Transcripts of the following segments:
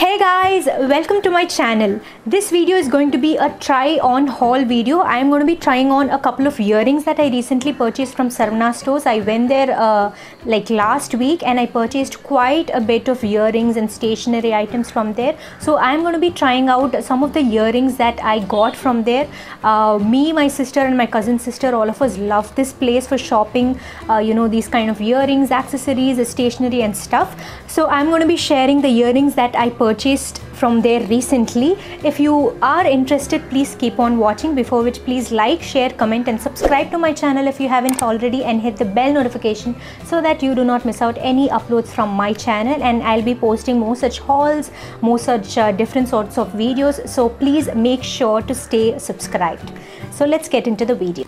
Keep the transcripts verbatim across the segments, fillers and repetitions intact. Hey guys, welcome to my channel. This video is going to be a try on haul video. I am going to be trying on a couple of earrings that I recently purchased from Saravana stores. I went there uh, like last week and I purchased quite a bit of earrings and stationery items from there. So I am going to be trying out some of the earrings that I got from there. Uh, me, my sister and my cousin sister, all of us love this place for shopping, uh, you know, these kind of earrings, accessories, stationery and stuff. So I'm going to be sharing the earrings that I purchased purchased from there recently. If you are interested, please keep on watching, before which please like, share, comment and subscribe to my channel if you haven't already, and hit the bell notification so that you do not miss out any uploads from my channel. And I'll be posting more such hauls, more such uh, different sorts of videos, so please make sure to stay subscribed. So let's get into the video.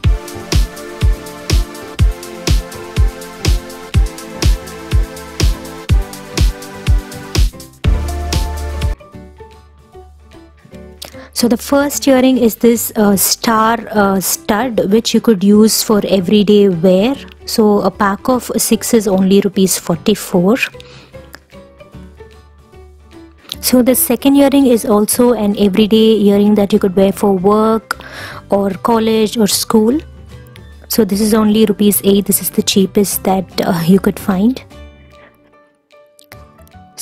So the first earring is this uh, star uh, stud, which you could use for everyday wear. So a pack of six is only rupees forty-four. So the second earring is also an everyday earring that you could wear for work or college or school. So this is only rupees eight. This is the cheapest that uh, you could find.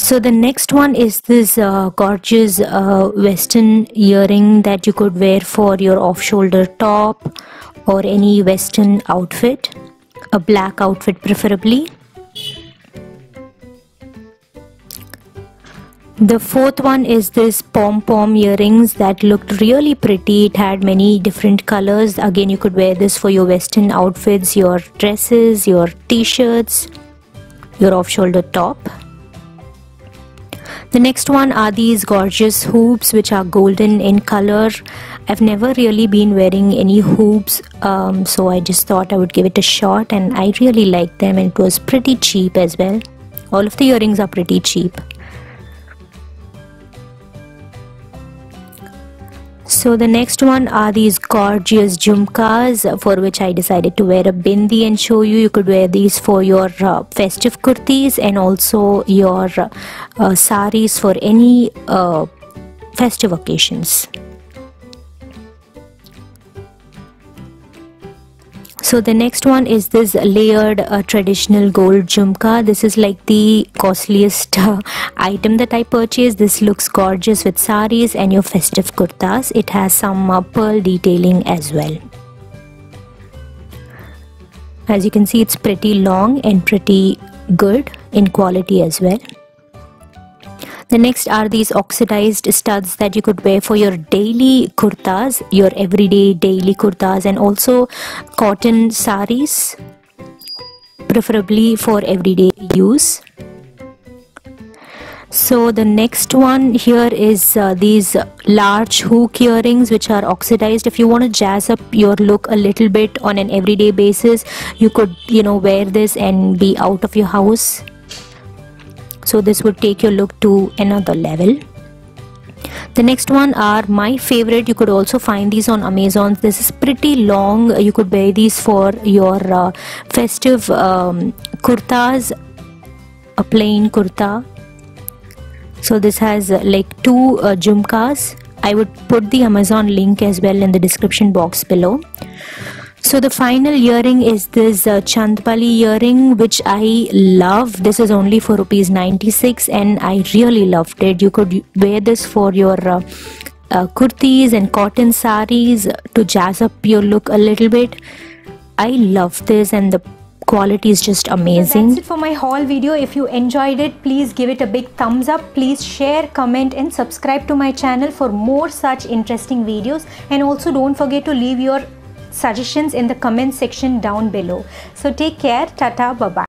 So the next one is this uh, gorgeous uh, western earring that you could wear for your off-shoulder top or any western outfit, a black outfit preferably. The fourth one is this pom-pom earrings that looked really pretty. It had many different colors. Again, you could wear this for your western outfits, your dresses, your t-shirts, your off-shoulder top. The next one are these gorgeous hoops, which are golden in color. I've never really been wearing any hoops, um, so I just thought I would give it a shot, and I really liked them, and it was pretty cheap as well. All of the earrings are pretty cheap. So the next one are these gorgeous jhumkas, for which I decided to wear a bindi and show you. You could wear these for your uh, festive kurtis and also your uh, saris for any uh, festive occasions. So the next one is this layered uh, traditional gold jhumka. This is like the costliest uh, item that I purchased. This looks gorgeous with saris and your festive kurtas. It has some uh, pearl detailing as well. As you can see, it's pretty long and pretty good in quality as well. The next are these oxidized studs that you could wear for your daily kurtas, your everyday daily kurtas, and also cotton saris, preferably for everyday use. So the next one here is uh, these large hook earrings, which are oxidized. If you want to jazz up your look a little bit on an everyday basis, you could, you know, wear this and be out of your house. So this would take your look to another level. The next one are my favorite. You could also find these on Amazon. This is pretty long. You could wear these for your uh, festive um, kurtas, a plain kurta. So this has uh, like two uh, jhumkas. I would put the Amazon link as well in the description box below. So the final earring is this uh, Chandpali earring, which I love. This is only for rupees ninety-six and I really loved it. You could wear this for your uh, uh, kurtis and cotton saris to jazz up your look a little bit. I love this, and the quality is just amazing. So that's it for my haul video. If you enjoyed it, please give it a big thumbs up. Please share, comment and subscribe to my channel for more such interesting videos. And also don't forget to leave your suggestions in the comment section down below. So take care. Tata, bye bye.